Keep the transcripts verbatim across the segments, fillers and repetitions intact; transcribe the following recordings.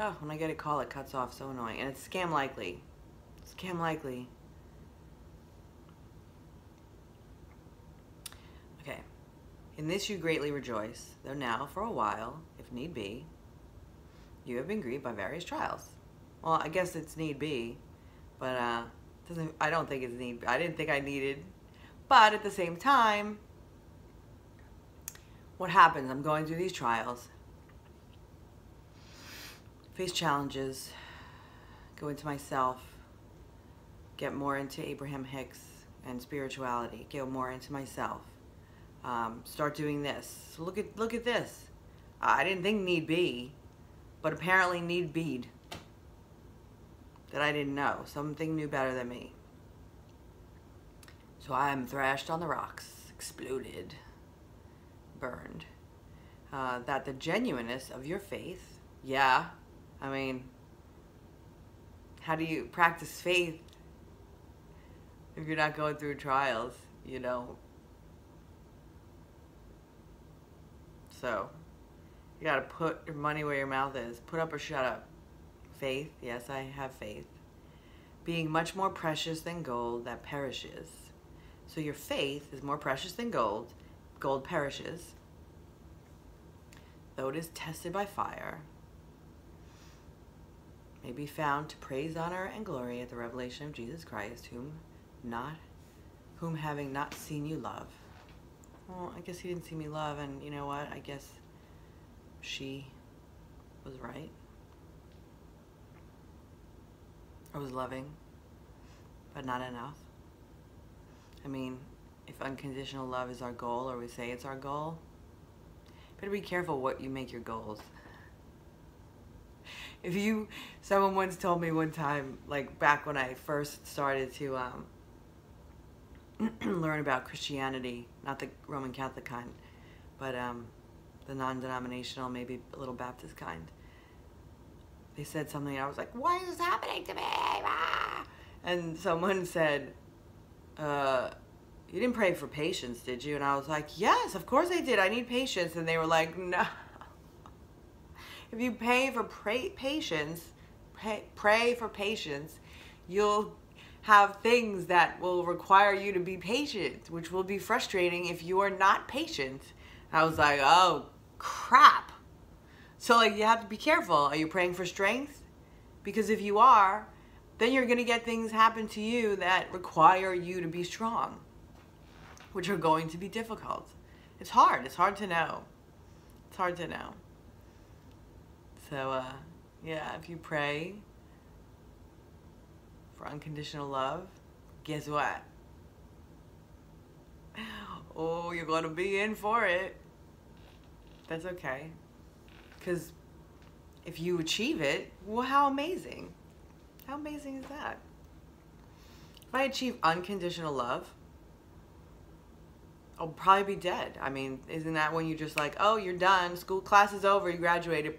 Oh, when I get a call, it cuts off. So annoying. And it's scam likely. Scam likely. Okay. In this you greatly rejoice, though now, for a while, if need be, you have been grieved by various trials. Well, I guess it's need be, but uh, doesn't, I don't think it's need be. I didn't think I needed. But at the same time, what happens? I'm going through these trials. Face challenges, go into myself, get more into Abraham Hicks and spirituality, get more into myself, um, start doing this. Look at look at this. I didn't think need be, but apparently need be'd that I didn't know. Something knew better than me. So I'm thrashed on the rocks, exploded, burned. Uh, that the genuineness of your faith, yeah, I mean, how do you practice faith if you're not going through trials, you know? So, you gotta put your money where your mouth is. Put up or shut up. Faith, yes, I have faith. Being much more precious than gold that perishes. So your faith is more precious than gold. Gold perishes, though it is tested by fire. May be found to praise, honor, and glory at the revelation of Jesus Christ, whom not, whom having not seen you love. Well, I guess he didn't see me love, and you know what? I guess she was right. I was loving, but not enough. I mean, if unconditional love is our goal, or we say it's our goal, better be careful what you make your goals. If you, someone once told me one time, like back when I first started to um, learn about Christianity, not the Roman Catholic kind, but um, the non-denominational, maybe a little Baptist kind. They said something, and I was like, why is this happening to me? Ah! And someone said, uh, you didn't pray for patience, did you? And I was like, yes, of course I did. I need patience. And they were like, no. If you pay for pray, patience, pray, pray for patience, you'll have things that will require you to be patient, which will be frustrating if you are not patient. I was like, oh, crap. So like, you have to be careful. Are you praying for strength? Because if you are, then you're going to get things happen to you that require you to be strong, which are going to be difficult. It's hard. It's hard to know. It's hard to know. So, uh, yeah, if you pray for unconditional love, guess what? Oh, you're going to be in for it. That's okay. Because if you achieve it, well, how amazing. How amazing is that? If I achieve unconditional love, I'll probably be dead. I mean, isn't that when you just like, oh, you're done. School class is over. You graduated.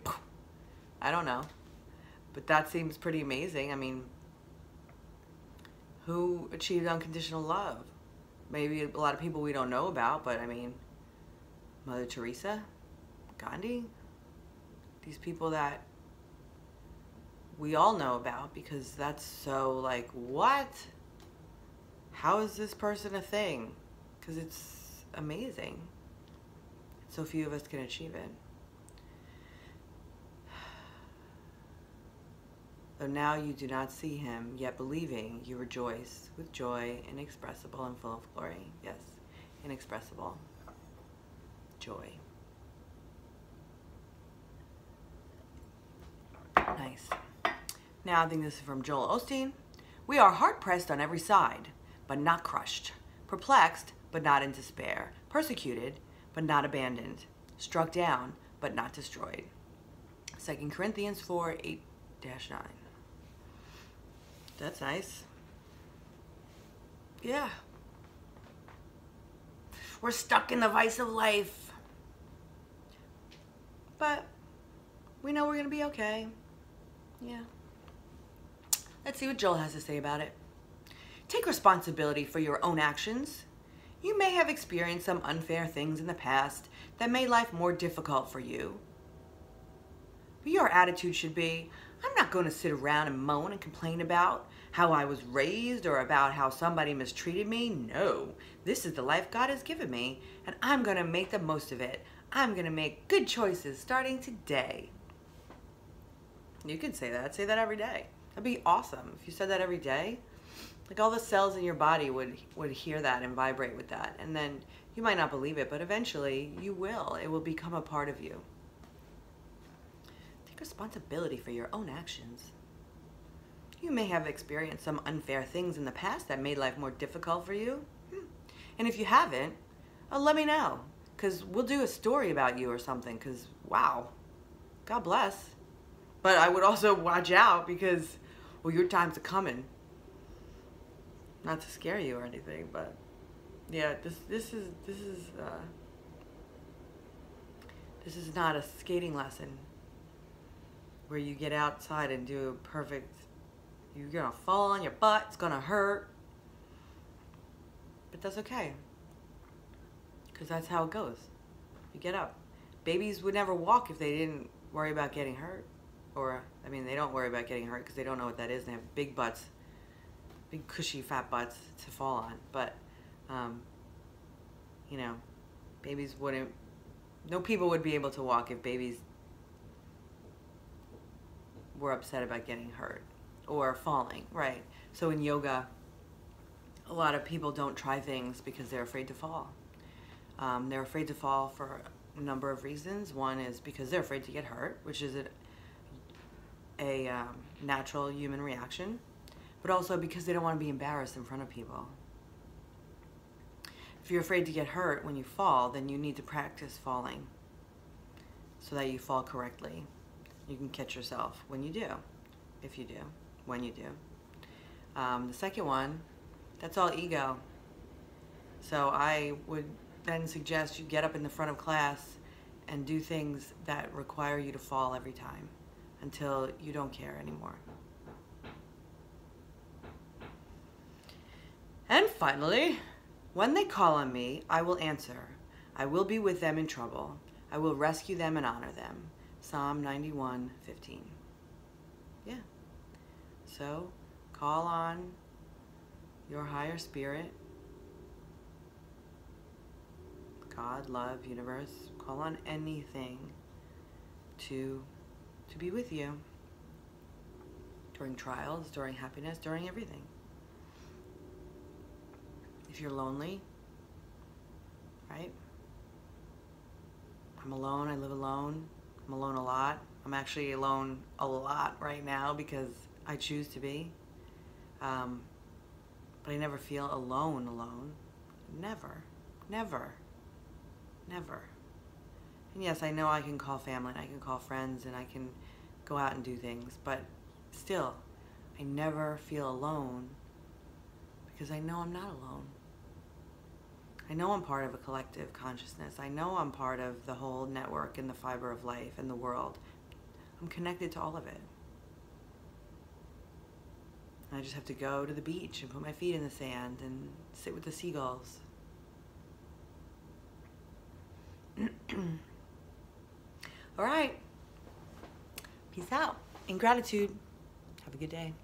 I don't know, but that seems pretty amazing. I mean, who achieved unconditional love? Maybe a lot of people we don't know about, but I mean, Mother Teresa, Gandhi, these people that we all know about, because that's so like, what? How is this person a thing? Because it's amazing. So few of us can achieve it. Though now you do not see him, yet believing, you rejoice with joy inexpressible and full of glory. Yes, inexpressible joy. Nice. Now I think this is from Joel Osteen. We are hard-pressed on every side, but not crushed. Perplexed, but not in despair. Persecuted, but not abandoned. Struck down, but not destroyed. Second Corinthians four, eight dash nine. That's nice. Yeah. We're stuck in the vice of life. But we know we're going to be okay. Yeah. Let's see what Joel has to say about it. Take responsibility for your own actions. You may have experienced some unfair things in the past that made life more difficult for you. But you our attitude should be, I'm not going to sit around and moan and complain about how I was raised or about how somebody mistreated me. No, this is the life God has given me, and I'm going to make the most of it. I'm going to make good choices starting today. You can say that. Say that every day. That'd be awesome. If you said that every day, like all the cells in your body would, would hear that and vibrate with that. And then you might not believe it, but eventually you will. It will become a part of you. Take responsibility for your own actions. You may have experienced some unfair things in the past that made life more difficult for you. And if you haven't, uh, let me know, because we'll do a story about you or something, because wow, God bless. But I would also watch out, because, well, your time's a-coming. Not to scare you or anything, but yeah, this this is this is uh, this is not a skating lesson where you get outside and do a perfect. You're gonna fall on your butt. It's gonna hurt, but that's okay, because that's how it goes. You get up. Babies would never walk if they didn't worry about getting hurt. Or, I mean, they don't worry about getting hurt because they don't know what that is. And they have big butts, big cushy fat butts to fall on. But, um, you know, babies wouldn't, no people would be able to walk if babies were upset about getting hurt or falling, right? So in yoga, a lot of people don't try things because they're afraid to fall. Um, they're afraid to fall for a number of reasons. One is because they're afraid to get hurt, which is a a um, natural human reaction, but also because they don't want to be embarrassed in front of people. If you're afraid to get hurt when you fall, then you need to practice falling so that you fall correctly. You can catch yourself when you do, if you do, when you do. Um, the second one, that's all ego. So I would then suggest you get up in the front of class and do things that require you to fall every time, until you don't care anymore. And finally, when they call on me, I will answer. I will be with them in trouble. I will rescue them and honor them. Psalm ninety-one fifteen. Yeah. So, call on your higher spirit. God, love, universe. Call on anything to to be with you during trials, during happiness, during everything. If you're lonely, right? I'm alone, I live alone, I'm alone a lot. I'm actually alone a lot right now because I choose to be. Um, but I never feel alone alone. Never, never, never. And yes, I know I can call family and I can call friends and I can go out and do things, but still, I never feel alone because I know I'm not alone. I know I'm part of a collective consciousness. I know I'm part of the whole network and the fiber of life and the world. I'm connected to all of it. And I just have to go to the beach and put my feet in the sand and sit with the seagulls. All right. Peace out. In gratitude. Have a good day.